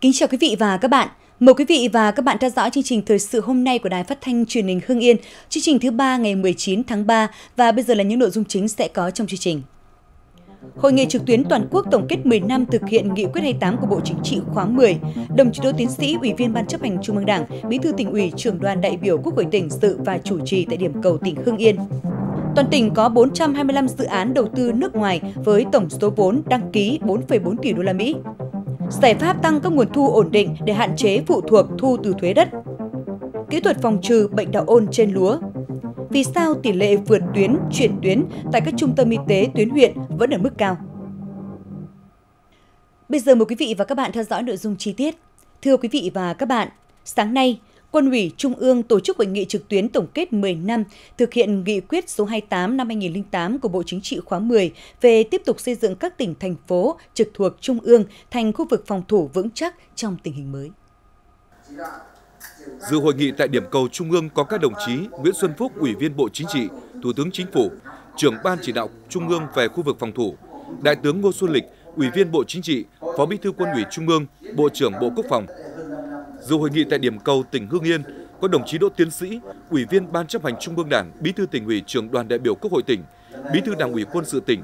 Kính chào quý vị và các bạn. Mời quý vị và các bạn theo dõi chương trình thời sự hôm nay của Đài Phát thanh Truyền hình Hưng Yên, chương trình thứ 3 ngày 19 tháng 3 và bây giờ là những nội dung chính sẽ có trong chương trình. Hội nghị trực tuyến toàn quốc tổng kết 10 năm thực hiện nghị quyết 28 của Bộ Chính trị khóa 10, đồng chí Đỗ Tiến sĩ, Ủy viên Ban Chấp hành Trung ương Đảng, Bí thư Tỉnh ủy, Trưởng đoàn đại biểu Quốc hội tỉnh dự và chủ trì tại điểm cầu tỉnh Hưng Yên. Toàn tỉnh có 425 dự án đầu tư nước ngoài với tổng số vốn đăng ký 4,4 tỷ đô la Mỹ. Giải pháp tăng các nguồn thu ổn định để hạn chế phụ thuộc thu từ thuế đất. Kỹ thuật phòng trừ bệnh đạo ôn trên lúa. Vì sao tỷ lệ vượt tuyến, chuyển tuyến tại các trung tâm y tế tuyến huyện vẫn ở mức cao? Bây giờ mời quý vị và các bạn theo dõi nội dung chi tiết. Thưa quý vị và các bạn, sáng nay, Quân ủy Trung ương tổ chức hội nghị trực tuyến tổng kết 10 năm thực hiện nghị quyết số 28 năm 2008 của Bộ Chính trị khóa 10 về tiếp tục xây dựng các tỉnh, thành phố trực thuộc Trung ương thành khu vực phòng thủ vững chắc trong tình hình mới. Dự hội nghị tại điểm cầu Trung ương có các đồng chí Nguyễn Xuân Phúc, Ủy viên Bộ Chính trị, Thủ tướng Chính phủ, Trưởng Ban Chỉ đạo Trung ương về khu vực phòng thủ, Đại tướng Ngô Xuân Lịch, Ủy viên Bộ Chính trị, Phó Bí thư Quân ủy Trung ương, Bộ trưởng Bộ Quốc phòng. Dự hội nghị tại điểm cầu tỉnh Hưng Yên có đồng chí Đỗ Tiến sĩ, Ủy viên Ban Chấp hành Trung ương Đảng, Bí thư Tỉnh ủy, Trưởng đoàn đại biểu Quốc hội tỉnh, Bí thư Đảng ủy Quân sự tỉnh,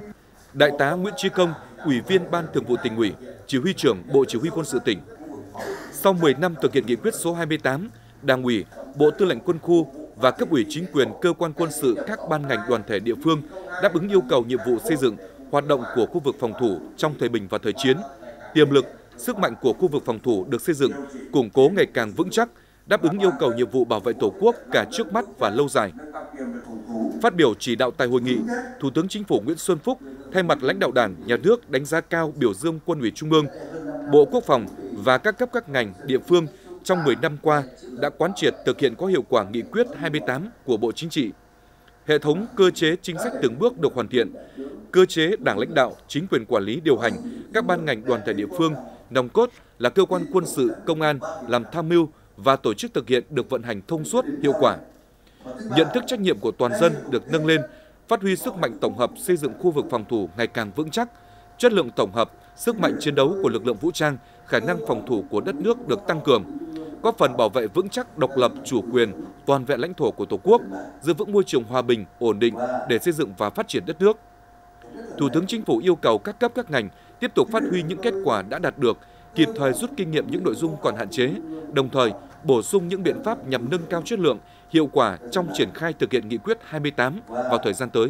Đại tá Nguyễn Trí Công, Ủy viên Ban Thường vụ Tỉnh ủy, Chỉ huy trưởng Bộ Chỉ huy Quân sự tỉnh. Sau 10 năm thực hiện nghị quyết số 28, Đảng ủy, Bộ Tư lệnh Quân khu và cấp ủy chính quyền cơ quan quân sự các ban ngành đoàn thể địa phương đáp ứng yêu cầu nhiệm vụ xây dựng, hoạt động của khu vực phòng thủ trong thời bình và thời chiến, tiềm lực, sức mạnh của khu vực phòng thủ được xây dựng, củng cố ngày càng vững chắc, đáp ứng yêu cầu nhiệm vụ bảo vệ Tổ quốc cả trước mắt và lâu dài. Phát biểu chỉ đạo tại hội nghị, Thủ tướng Chính phủ Nguyễn Xuân Phúc thay mặt lãnh đạo Đảng, Nhà nước đánh giá cao biểu dương Quân ủy Trung ương, Bộ Quốc phòng và các cấp các ngành địa phương trong 10 năm qua đã quán triệt thực hiện có hiệu quả nghị quyết 28 của Bộ Chính trị. Hệ thống cơ chế chính sách từng bước được hoàn thiện, cơ chế Đảng lãnh đạo, chính quyền quản lý điều hành, các ban ngành đoàn thể địa phương, nòng cốt là cơ quan quân sự, công an làm tham mưu và tổ chức thực hiện được vận hành thông suốt, hiệu quả. Nhận thức trách nhiệm của toàn dân được nâng lên, phát huy sức mạnh tổng hợp xây dựng khu vực phòng thủ ngày càng vững chắc, chất lượng tổng hợp, sức mạnh chiến đấu của lực lượng vũ trang, khả năng phòng thủ của đất nước được tăng cường, góp phần bảo vệ vững chắc độc lập, chủ quyền, toàn vẹn lãnh thổ của Tổ quốc, giữ vững môi trường hòa bình, ổn định để xây dựng và phát triển đất nước. Thủ tướng Chính phủ yêu cầu các cấp các ngành tiếp tục phát huy những kết quả đã đạt được, kịp thời rút kinh nghiệm những nội dung còn hạn chế, đồng thời bổ sung những biện pháp nhằm nâng cao chất lượng, hiệu quả trong triển khai thực hiện nghị quyết 28 vào thời gian tới.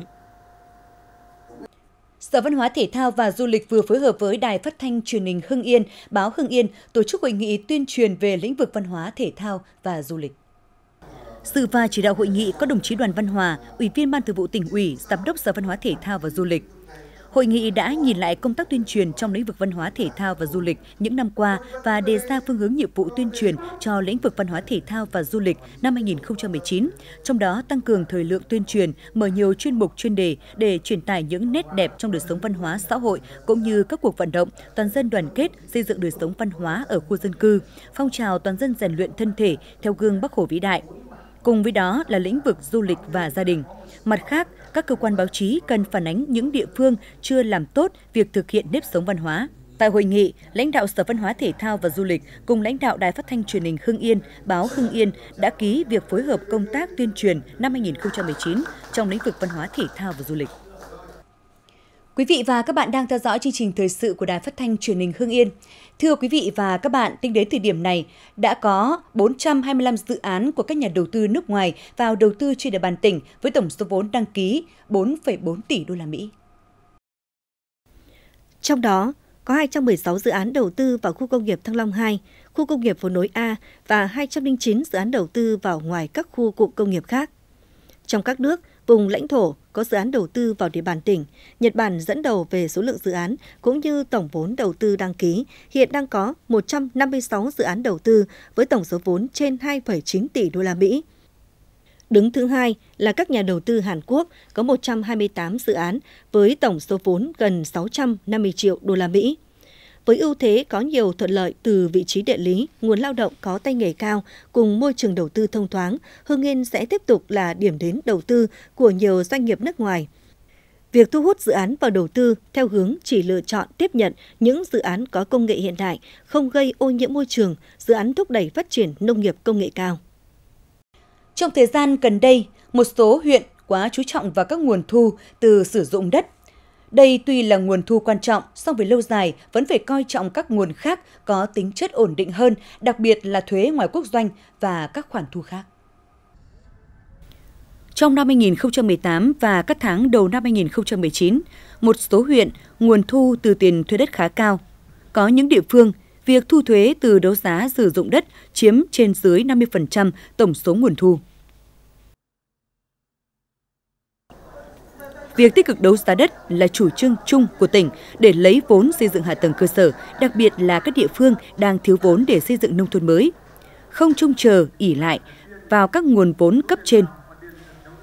Sở Văn hóa Thể thao và Du lịch vừa phối hợp với Đài Phát thanh Truyền hình Hưng Yên, Báo Hưng Yên tổ chức hội nghị tuyên truyền về lĩnh vực văn hóa, thể thao và du lịch. Sự và chỉ đạo hội nghị có đồng chí Đoàn Văn Hòa, Ủy viên Ban Thường vụ Tỉnh ủy, Giám đốc Sở Văn hóa Thể thao và Du lịch. Hội nghị đã nhìn lại công tác tuyên truyền trong lĩnh vực văn hóa thể thao và du lịch những năm qua và đề ra phương hướng nhiệm vụ tuyên truyền cho lĩnh vực văn hóa thể thao và du lịch năm 2019, trong đó tăng cường thời lượng tuyên truyền, mở nhiều chuyên mục chuyên đề để truyền tải những nét đẹp trong đời sống văn hóa xã hội cũng như các cuộc vận động toàn dân đoàn kết xây dựng đời sống văn hóa ở khu dân cư, phong trào toàn dân rèn luyện thân thể theo gương Bác Hồ vĩ đại. Cùng với đó là lĩnh vực du lịch và gia đình. Mặt khác, các cơ quan báo chí cần phản ánh những địa phương chưa làm tốt việc thực hiện nếp sống văn hóa. Tại hội nghị, lãnh đạo Sở Văn hóa Thể thao và Du lịch cùng lãnh đạo Đài Phát thanh Truyền hình Hưng Yên, Báo Hưng Yên đã ký việc phối hợp công tác tuyên truyền năm 2019 trong lĩnh vực văn hóa thể thao và du lịch. Quý vị và các bạn đang theo dõi chương trình thời sự của Đài Phát thanh Truyền hình Hưng Yên. Thưa quý vị và các bạn, tính đến thời điểm này, đã có 425 dự án của các nhà đầu tư nước ngoài vào đầu tư trên địa bàn tỉnh với tổng số vốn đăng ký 4,4 tỷ đô la Mỹ. Trong đó, có 216 dự án đầu tư vào khu công nghiệp Thăng Long 2, khu công nghiệp Phố Nối A và 209 dự án đầu tư vào ngoài các khu cụm công nghiệp khác. Trong các nước, vùng lãnh thổ có dự án đầu tư vào địa bàn tỉnh, Nhật Bản dẫn đầu về số lượng dự án cũng như tổng vốn đầu tư đăng ký, hiện đang có 156 dự án đầu tư với tổng số vốn trên 2,9 tỷ đô la Mỹ. Đứng thứ hai là các nhà đầu tư Hàn Quốc có 128 dự án với tổng số vốn gần 650 triệu đô la Mỹ. Với ưu thế có nhiều thuận lợi từ vị trí địa lý, nguồn lao động có tay nghề cao cùng môi trường đầu tư thông thoáng, Hưng Yên sẽ tiếp tục là điểm đến đầu tư của nhiều doanh nghiệp nước ngoài. Việc thu hút dự án vào đầu tư theo hướng chỉ lựa chọn tiếp nhận những dự án có công nghệ hiện đại, không gây ô nhiễm môi trường, dự án thúc đẩy phát triển nông nghiệp công nghệ cao. Trong thời gian gần đây, một số huyện quá chú trọng vào các nguồn thu từ sử dụng đất. Đây tuy là nguồn thu quan trọng, song về lâu dài vẫn phải coi trọng các nguồn khác có tính chất ổn định hơn, đặc biệt là thuế ngoài quốc doanh và các khoản thu khác. Trong năm 2018 và các tháng đầu năm 2019, một số huyện nguồn thu từ tiền thuê đất khá cao. Có những địa phương, việc thu thuế từ đấu giá sử dụng đất chiếm trên dưới 50% tổng số nguồn thu. Việc tích cực đấu giá đất là chủ trương chung của tỉnh để lấy vốn xây dựng hạ tầng cơ sở, đặc biệt là các địa phương đang thiếu vốn để xây dựng nông thôn mới, không trông chờ, ỷ lại vào các nguồn vốn cấp trên.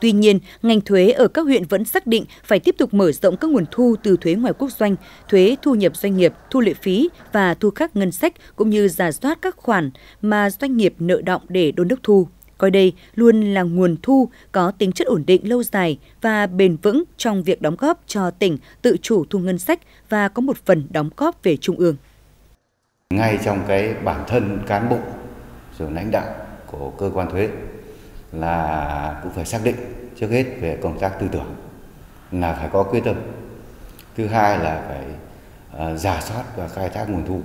Tuy nhiên, ngành thuế ở các huyện vẫn xác định phải tiếp tục mở rộng các nguồn thu từ thuế ngoài quốc doanh, thuế thu nhập doanh nghiệp, thu lệ phí và thu khác ngân sách, cũng như rà soát các khoản mà doanh nghiệp nợ đọng để đôn đốc thu. Coi đây luôn là nguồn thu có tính chất ổn định lâu dài và bền vững trong việc đóng góp cho tỉnh tự chủ thu ngân sách và có một phần đóng góp về trung ương. Ngay trong cái bản thân cán bộ rồi lãnh đạo của cơ quan thuế là cũng phải xác định trước hết về công tác tư tưởng là phải có quyết tâm. Thứ hai là phải rà soát và khai thác nguồn thu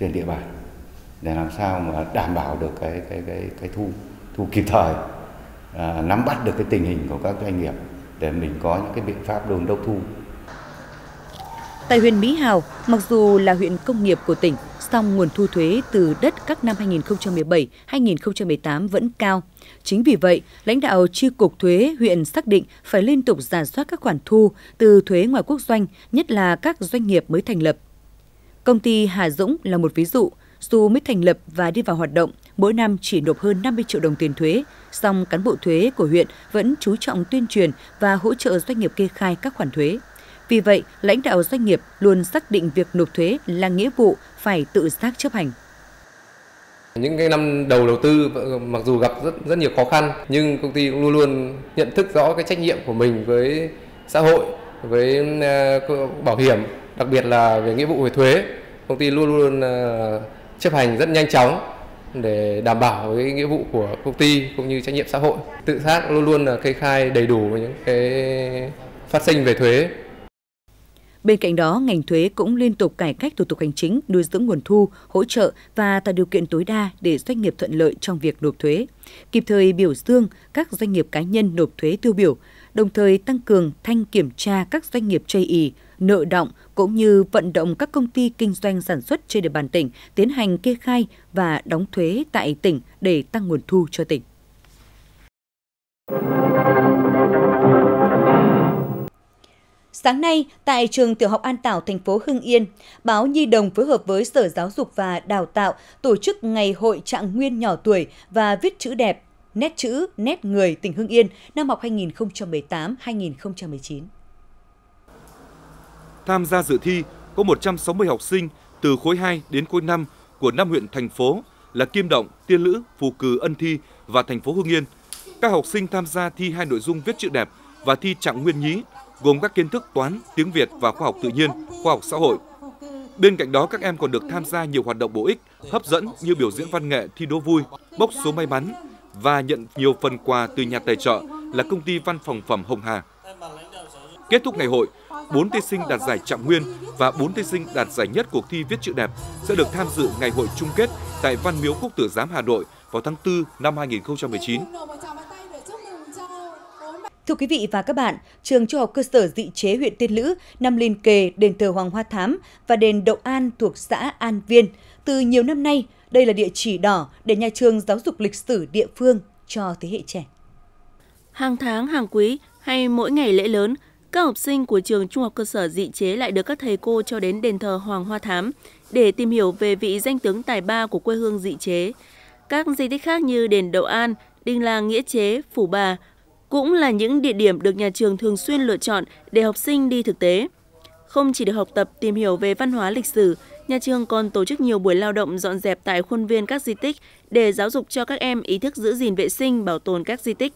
trên địa bàn để làm sao mà đảm bảo được cái thu kịp thời, nắm bắt được cái tình hình của các doanh nghiệp để mình có những cái biện pháp đôn đốc thu. Tại huyện Mỹ Hào, mặc dù là huyện công nghiệp của tỉnh, song nguồn thu thuế từ đất các năm 2017, 2018 vẫn cao. Chính vì vậy, lãnh đạo Chi cục Thuế huyện xác định phải liên tục rà soát các khoản thu từ thuế ngoài quốc doanh, nhất là các doanh nghiệp mới thành lập. Công ty Hà Dũng là một ví dụ, dù mới thành lập và đi vào hoạt động, mỗi năm chỉ nộp hơn 50 triệu đồng tiền thuế, song cán bộ thuế của huyện vẫn chú trọng tuyên truyền và hỗ trợ doanh nghiệp kê khai các khoản thuế. Vì vậy, lãnh đạo doanh nghiệp luôn xác định việc nộp thuế là nghĩa vụ phải tự giác chấp hành. Những cái năm đầu đầu tư mặc dù gặp rất nhiều khó khăn, nhưng công ty cũng luôn luôn nhận thức rõ cái trách nhiệm của mình với xã hội, với bảo hiểm, đặc biệt là về nghĩa vụ về thuế. Công ty luôn luôn chấp hành rất nhanh chóng để đảm bảo cái nghĩa vụ của công ty cũng như trách nhiệm xã hội. Tự giác luôn luôn là kê khai đầy đủ những cái phát sinh về thuế. Bên cạnh đó, ngành thuế cũng liên tục cải cách thủ tục hành chính, nuôi dưỡng nguồn thu, hỗ trợ và tạo điều kiện tối đa để doanh nghiệp thuận lợi trong việc nộp thuế, kịp thời biểu dương các doanh nghiệp cá nhân nộp thuế tiêu biểu, đồng thời tăng cường thanh kiểm tra các doanh nghiệp chây ỳ, nợ đọng cũng như vận động các công ty kinh doanh sản xuất trên địa bàn tỉnh tiến hành kê khai và đóng thuế tại tỉnh để tăng nguồn thu cho tỉnh. Sáng nay, tại trường tiểu học An Tảo, thành phố Hưng Yên, báo Nhi Đồng phối hợp với Sở Giáo dục và Đào tạo tổ chức Ngày hội Trạng Nguyên nhỏ tuổi và viết chữ đẹp, nét chữ, nét người tỉnh Hưng Yên năm học 2018-2019. Tham gia dự thi có 160 học sinh từ khối 2 đến khối 5 của 5 huyện thành phố là Kim Động, Tiên Lữ, Phù Cừ, Ân Thi và thành phố Hưng Yên. Các học sinh tham gia thi hai nội dung viết chữ đẹp và thi Trạng Nguyên nhí, gồm các kiến thức toán, tiếng Việt và khoa học tự nhiên, khoa học xã hội. Bên cạnh đó, các em còn được tham gia nhiều hoạt động bổ ích, hấp dẫn như biểu diễn văn nghệ, thi đố vui, bốc số may mắn và nhận nhiều phần quà từ nhà tài trợ là công ty văn phòng phẩm Hồng Hà. Kết thúc ngày hội, 4 thí sinh đạt giải Trạng Nguyên và 4 thí sinh đạt giải nhất cuộc thi viết chữ đẹp sẽ được tham dự ngày hội chung kết tại Văn Miếu Quốc tử Giám Hà Nội vào tháng 4 năm 2019. Thưa quý vị và các bạn, trường Trung học cơ sở Dị Chế huyện Tiên Lữ nằm liền kề đền thờ Hoàng Hoa Thám và đền Đậu An thuộc xã An Viên. Từ nhiều năm nay, đây là địa chỉ đỏ để nhà trường giáo dục lịch sử địa phương cho thế hệ trẻ. Hàng tháng, hàng quý hay mỗi ngày lễ lớn, các học sinh của trường Trung học cơ sở Dị Chế lại được các thầy cô cho đến đền thờ Hoàng Hoa Thám để tìm hiểu về vị danh tướng tài ba của quê hương Dị Chế. Các di tích khác như đền Đậu An, đình làng Nghĩa Chế, Phủ Bà cũng là những địa điểm được nhà trường thường xuyên lựa chọn để học sinh đi thực tế. Không chỉ được học tập tìm hiểu về văn hóa lịch sử, nhà trường còn tổ chức nhiều buổi lao động dọn dẹp tại khuôn viên các di tích để giáo dục cho các em ý thức giữ gìn vệ sinh, bảo tồn các di tích.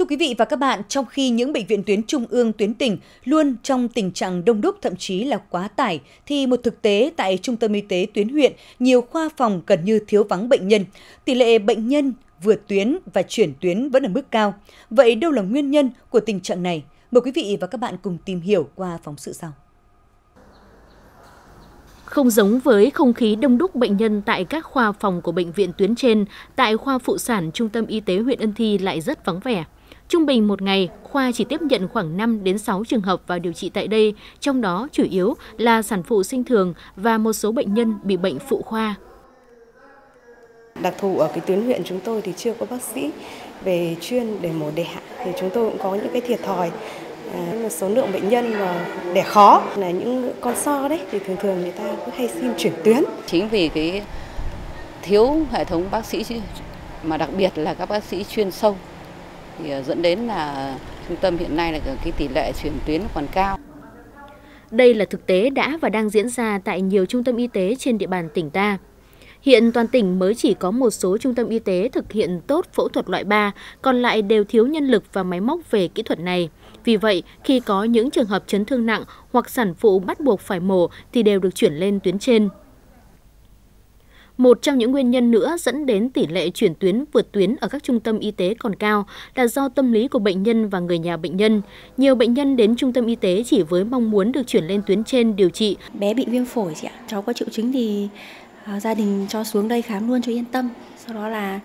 Thưa quý vị và các bạn, trong khi những bệnh viện tuyến trung ương, tuyến tỉnh luôn trong tình trạng đông đúc, thậm chí là quá tải, thì một thực tế tại trung tâm y tế tuyến huyện, nhiều khoa phòng gần như thiếu vắng bệnh nhân. Tỷ lệ bệnh nhân vượt tuyến và chuyển tuyến vẫn ở mức cao. Vậy đâu là nguyên nhân của tình trạng này? Mời quý vị và các bạn cùng tìm hiểu qua phóng sự sau. Không giống với không khí đông đúc bệnh nhân tại các khoa phòng của bệnh viện tuyến trên, tại khoa phụ sản trung tâm y tế huyện Ân Thi lại rất vắng vẻ. Trung bình một ngày, khoa chỉ tiếp nhận khoảng 5 đến 6 trường hợp vào điều trị tại đây, trong đó chủ yếu là sản phụ sinh thường và một số bệnh nhân bị bệnh phụ khoa. Đặc thù ở cái tuyến huyện chúng tôi thì chưa có bác sĩ về chuyên để mổ đẻ, thì chúng tôi cũng có những cái thiệt thòi. Số lượng bệnh nhân mà đẻ khó là những con so đấy thì thường người ta cũng hay xin chuyển tuyến. Chính vì cái thiếu hệ thống bác sĩ mà đặc biệt là các bác sĩ chuyên sâu thì dẫn đến là trung tâm hiện nay là cái tỷ lệ chuyển tuyến còn cao. Đây là thực tế đã và đang diễn ra tại nhiều trung tâm y tế trên địa bàn tỉnh ta. Hiện toàn tỉnh mới chỉ có một số trung tâm y tế thực hiện tốt phẫu thuật loại 3, còn lại đều thiếu nhân lực và máy móc về kỹ thuật này. Vì vậy, khi có những trường hợp chấn thương nặng hoặc sản phụ bắt buộc phải mổ thì đều được chuyển lên tuyến trên. Một trong những nguyên nhân nữa dẫn đến tỷ lệ chuyển tuyến, vượt tuyến ở các trung tâm y tế còn cao là do tâm lý của bệnh nhân và người nhà bệnh nhân. Nhiều bệnh nhân đến trung tâm y tế chỉ với mong muốn được chuyển lên tuyến trên điều trị. Bé bị viêm phổi chị ạ, cháu có triệu chứng thì gia đình cho xuống đây khám luôn cho yên tâm. Sau đó là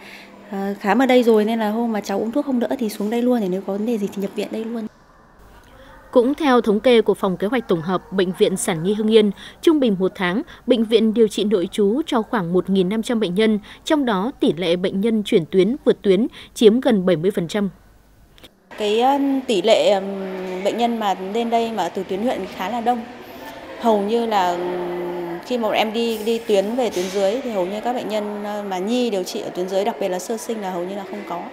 khám ở đây rồi nên là hôm mà cháu uống thuốc không đỡ thì xuống đây luôn, để nếu có vấn đề gì thì nhập viện đây luôn. Cũng theo thống kê của Phòng Kế hoạch Tổng hợp Bệnh viện Sản Nhi Hưng Yên, trung bình một tháng, bệnh viện điều trị nội trú cho khoảng 1.500 bệnh nhân, trong đó tỷ lệ bệnh nhân chuyển tuyến, vượt tuyến chiếm gần 70%. Cái tỷ lệ bệnh nhân mà đến đây mà từ tuyến huyện khá là đông. Hầu như là khi mà em đi tuyến về tuyến dưới thì hầu như các bệnh nhân mà nhi điều trị ở tuyến dưới, đặc biệt là sơ sinh, là hầu như là không có.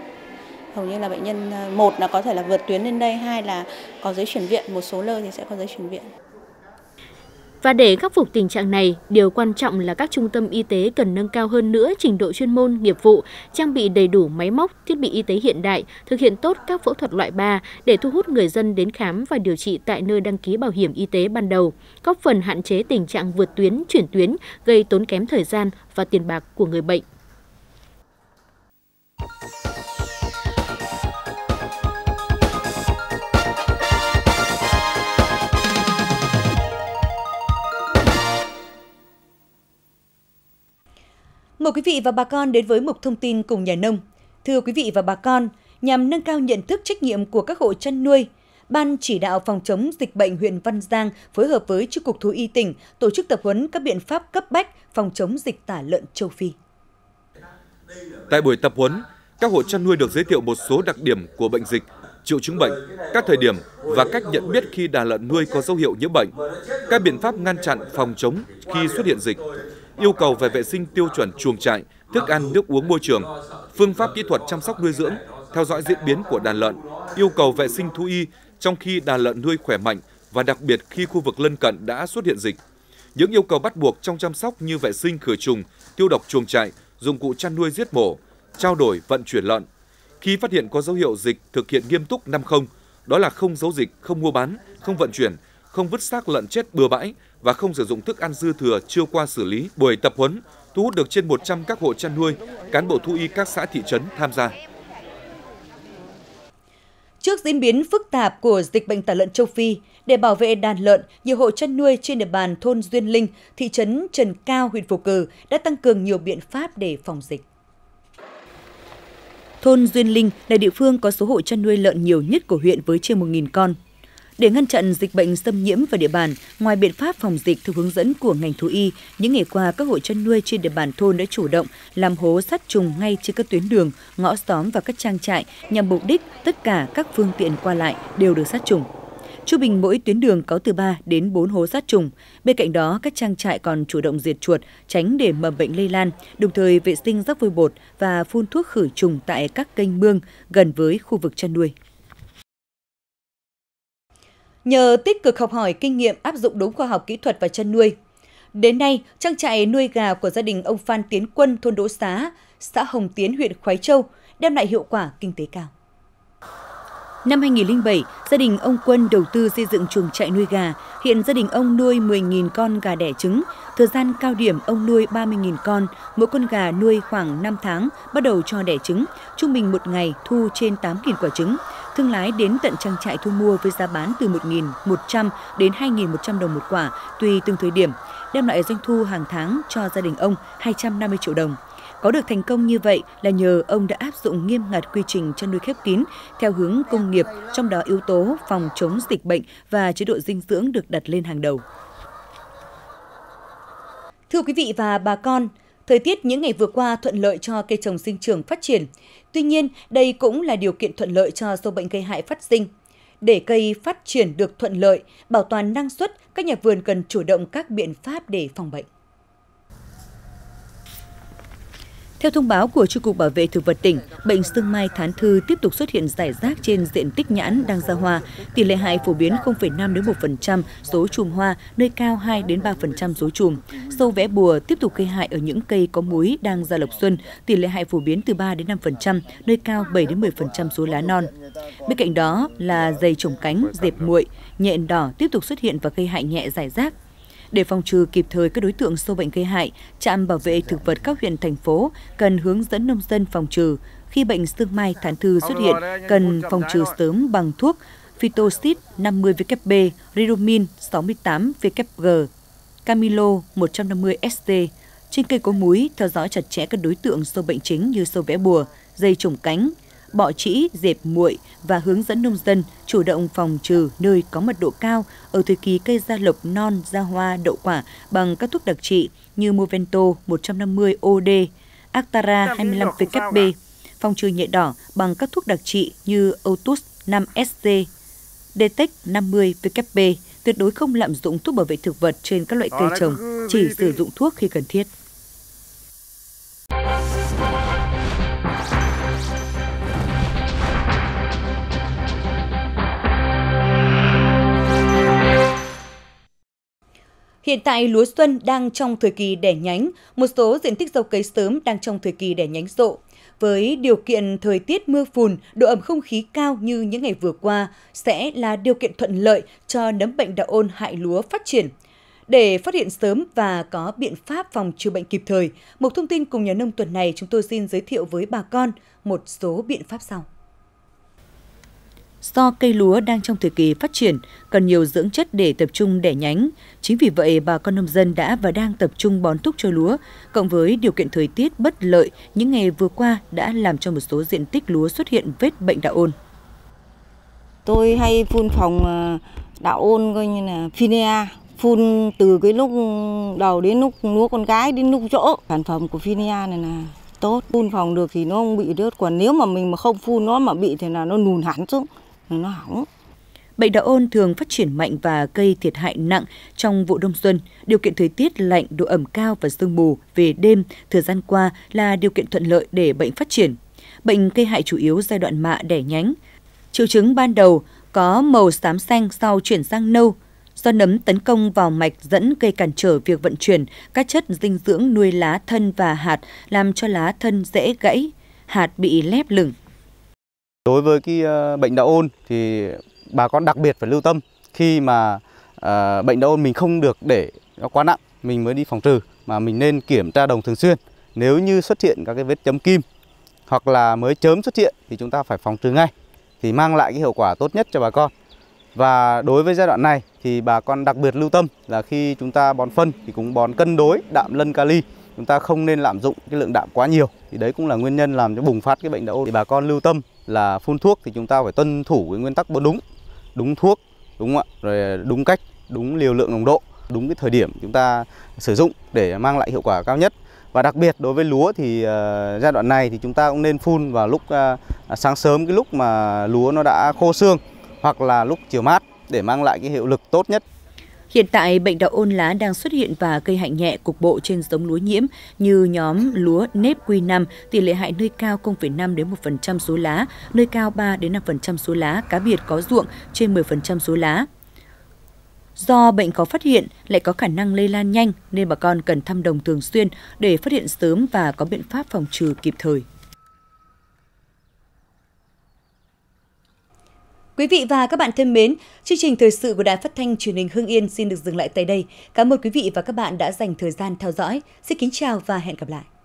Hầu như là bệnh nhân, một là có thể là vượt tuyến lên đây, hai là có giấy chuyển viện, một số nơi thì sẽ có giấy chuyển viện. Và để khắc phục tình trạng này, điều quan trọng là các trung tâm y tế cần nâng cao hơn nữa trình độ chuyên môn, nghiệp vụ, trang bị đầy đủ máy móc, thiết bị y tế hiện đại, thực hiện tốt các phẫu thuật loại 3 để thu hút người dân đến khám và điều trị tại nơi đăng ký bảo hiểm y tế ban đầu, góp phần hạn chế tình trạng vượt tuyến, chuyển tuyến, gây tốn kém thời gian và tiền bạc của người bệnh. Mời quý vị và bà con đến với mục thông tin cùng nhà nông. Thưa quý vị và bà con, nhằm nâng cao nhận thức trách nhiệm của các hộ chăn nuôi, Ban Chỉ đạo Phòng chống dịch bệnh huyện Văn Giang phối hợp với Chi cục Thú y tỉnh tổ chức tập huấn các biện pháp cấp bách phòng chống dịch tả lợn châu Phi. Tại buổi tập huấn, các hộ chăn nuôi được giới thiệu một số đặc điểm của bệnh dịch, triệu chứng bệnh, các thời điểm và cách nhận biết khi đàn lợn nuôi có dấu hiệu nhiễm bệnh, các biện pháp ngăn chặn phòng chống khi xuất hiện dịch, yêu cầu về vệ sinh tiêu chuẩn chuồng trại, thức ăn, nước uống môi trường, phương pháp kỹ thuật chăm sóc nuôi dưỡng, theo dõi diễn biến của đàn lợn, yêu cầu vệ sinh thú y trong khi đàn lợn nuôi khỏe mạnh và đặc biệt khi khu vực lân cận đã xuất hiện dịch. Những yêu cầu bắt buộc trong chăm sóc như vệ sinh khử trùng, tiêu độc chuồng trại, dụng cụ chăn nuôi giết mổ, trao đổi vận chuyển lợn. Khi phát hiện có dấu hiệu dịch, thực hiện nghiêm túc 5 không, đó là không giấu dịch, không mua bán, không vận chuyển, không vứt xác lợn chết bừa bãi và không sử dụng thức ăn dư thừa chưa qua xử lý. Buổi tập huấn thu hút được trên 100 các hộ chăn nuôi, cán bộ thú y các xã thị trấn tham gia. Trước diễn biến phức tạp của dịch bệnh tả lợn châu Phi, để bảo vệ đàn lợn, nhiều hộ chăn nuôi trên địa bàn thôn Duyên Linh, thị trấn Trần Cao, huyện Phù Cử đã tăng cường nhiều biện pháp để phòng dịch. Thôn Duyên Linh là địa phương có số hộ chăn nuôi lợn nhiều nhất của huyện với trên 1.000 con. Để ngăn chặn dịch bệnh xâm nhiễm vào địa bàn, ngoài biện pháp phòng dịch theo hướng dẫn của ngành thú y, những ngày qua các hộ chăn nuôi trên địa bàn thôn đã chủ động làm hố sát trùng ngay trên các tuyến đường, ngõ xóm và các trang trại nhằm mục đích tất cả các phương tiện qua lại đều được sát trùng. Trung bình mỗi tuyến đường có từ 3 đến 4 hố sát trùng. Bên cạnh đó, các trang trại còn chủ động diệt chuột, tránh để mầm bệnh lây lan, đồng thời vệ sinh rác vôi bột và phun thuốc khử trùng tại các kênh mương gần với khu vực chăn nuôi. Nhờ tích cực học hỏi kinh nghiệm áp dụng đúng khoa học kỹ thuật và chăn nuôi, đến nay, trang trại nuôi gà của gia đình ông Phan Tiến Quân, thôn Đỗ Xá, xã Hồng Tiến, huyện Khoái Châu đem lại hiệu quả kinh tế cao. Năm 2007, gia đình ông Quân đầu tư xây dựng chuồng trại nuôi gà. Hiện gia đình ông nuôi 10.000 con gà đẻ trứng. Thời gian cao điểm ông nuôi 30.000 con, mỗi con gà nuôi khoảng 5 tháng, bắt đầu cho đẻ trứng. Trung bình một ngày thu trên 8.000 quả trứng. Thương lái đến tận trang trại thu mua với giá bán từ 1.100 đến 2.100 đồng một quả, tùy từng thời điểm, đem lại doanh thu hàng tháng cho gia đình ông 250 triệu đồng. Có được thành công như vậy là nhờ ông đã áp dụng nghiêm ngặt quy trình chăn nuôi khép kín theo hướng công nghiệp, trong đó yếu tố phòng chống dịch bệnh và chế độ dinh dưỡng được đặt lên hàng đầu. Thưa quý vị và bà con, thời tiết những ngày vừa qua thuận lợi cho cây trồng sinh trưởng phát triển. Tuy nhiên, đây cũng là điều kiện thuận lợi cho sâu bệnh gây hại phát sinh. Để cây phát triển được thuận lợi, bảo toàn năng suất, các nhà vườn cần chủ động các biện pháp để phòng bệnh. Theo thông báo của Chi cục Bảo vệ Thực vật tỉnh, bệnh sương mai thán thư tiếp tục xuất hiện rải rác trên diện tích nhãn đang ra hoa, tỷ lệ hại phổ biến 0,5 đến 1% số chùm hoa, nơi cao 2 đến 3% số chùm. Sâu vẽ bùa tiếp tục gây hại ở những cây có múi đang ra lộc xuân, tỷ lệ hại phổ biến từ 3 đến 5%, nơi cao 7 đến 10% số lá non. Bên cạnh đó là dày chổng cánh, dẹp muội, nhện đỏ tiếp tục xuất hiện và gây hại nhẹ rải rác. Để phòng trừ kịp thời các đối tượng sâu bệnh gây hại, trạm bảo vệ thực vật các huyện, thành phố cần hướng dẫn nông dân phòng trừ. Khi bệnh sương mai thán thư xuất hiện, cần phòng trừ sớm bằng thuốc fitosid 50 WB, ridomil 68 WG, camilo 150 ST. Trên cây có múi, theo dõi chặt chẽ các đối tượng sâu bệnh chính như sâu vẽ bùa, dây chổng cánh, bọ trĩ, dẹp muội và hướng dẫn nông dân chủ động phòng trừ nơi có mật độ cao ở thời kỳ cây ra lộc non, ra hoa, đậu quả bằng các thuốc đặc trị như Movento 150 OD, Actara 25 WB, phòng trừ nhện đỏ bằng các thuốc đặc trị như Otus 5 SC, Detect 50 WB, tuyệt đối không lạm dụng thuốc bảo vệ thực vật trên các loại cây trồng, chỉ sử dụng thuốc khi cần thiết. Hiện tại, lúa xuân đang trong thời kỳ đẻ nhánh, một số diện tích gieo cấy sớm đang trong thời kỳ đẻ nhánh rộ. Với điều kiện thời tiết mưa phùn, độ ẩm không khí cao như những ngày vừa qua sẽ là điều kiện thuận lợi cho nấm bệnh đạo ôn hại lúa phát triển. Để phát hiện sớm và có biện pháp phòng trừ bệnh kịp thời, một thông tin cùng nhà nông tuần này chúng tôi xin giới thiệu với bà con một số biện pháp sau. Do cây lúa đang trong thời kỳ phát triển, cần nhiều dưỡng chất để tập trung đẻ nhánh. Chính vì vậy, bà con nông dân đã và đang tập trung bón thúc cho lúa, cộng với điều kiện thời tiết bất lợi những ngày vừa qua đã làm cho một số diện tích lúa xuất hiện vết bệnh đạo ôn. Tôi hay phun phòng đạo ôn coi như là Finea, phun từ cái lúc đầu đến lúc lúa con cái đến lúc rỗ. Sản phẩm của Finea này là tốt, phun phòng được thì nó không bị rớt, còn nếu mà mình mà không phun nó mà bị thì là nó nùn hẳn xuống. Nó hỏng. Bệnh đạo ôn thường phát triển mạnh và gây thiệt hại nặng trong vụ đông xuân. Điều kiện thời tiết lạnh, độ ẩm cao và sương mù về đêm thời gian qua là điều kiện thuận lợi để bệnh phát triển. Bệnh gây hại chủ yếu giai đoạn mạ đẻ nhánh. Triệu chứng ban đầu có màu xám xanh sau chuyển sang nâu. Do nấm tấn công vào mạch dẫn gây cản trở việc vận chuyển các chất dinh dưỡng nuôi lá thân và hạt, làm cho lá thân dễ gãy, hạt bị lép lửng. Đối với cái bệnh đạo ôn thì bà con đặc biệt phải lưu tâm khi mà bệnh đạo ôn mình không được để nó quá nặng mình mới đi phòng trừ, mà mình nên kiểm tra đồng thường xuyên. Nếu như xuất hiện các cái vết chấm kim hoặc là mới chớm xuất hiện thì chúng ta phải phòng trừ ngay thì mang lại cái hiệu quả tốt nhất cho bà con. Và đối với giai đoạn này thì bà con đặc biệt lưu tâm là khi chúng ta bón phân thì cũng bón cân đối đạm lân kali, chúng ta không nên lạm dụng cái lượng đạm quá nhiều. Thì đấy cũng là nguyên nhân làm cho bùng phát cái bệnh đạo ôn. Thì bà con lưu tâm là phun thuốc thì chúng ta phải tuân thủ cái nguyên tắc bón đúng, đúng thuốc, đúng không ạ? Rồi đúng cách, đúng liều lượng nồng độ, đúng cái thời điểm chúng ta sử dụng để mang lại hiệu quả cao nhất. Và đặc biệt đối với lúa thì giai đoạn này thì chúng ta cũng nên phun vào lúc sáng sớm, cái lúc mà lúa nó đã khô xương hoặc là lúc chiều mát để mang lại cái hiệu lực tốt nhất. Hiện tại, bệnh đạo ôn lá đang xuất hiện và gây hại nhẹ cục bộ trên giống lúa nhiễm như nhóm lúa nếp Q5, tỷ lệ hại nơi cao 0,5 đến 1% số lá, nơi cao 3 đến 5% số lá, cá biệt có ruộng trên 10% số lá. Do bệnh khó phát hiện lại có khả năng lây lan nhanh nên bà con cần thăm đồng thường xuyên để phát hiện sớm và có biện pháp phòng trừ kịp thời. Quý vị và các bạn thân mến, chương trình thời sự của Đài Phát thanh Truyền hình Hưng Yên xin được dừng lại tại đây. Cảm ơn quý vị và các bạn đã dành thời gian theo dõi. Xin kính chào và hẹn gặp lại.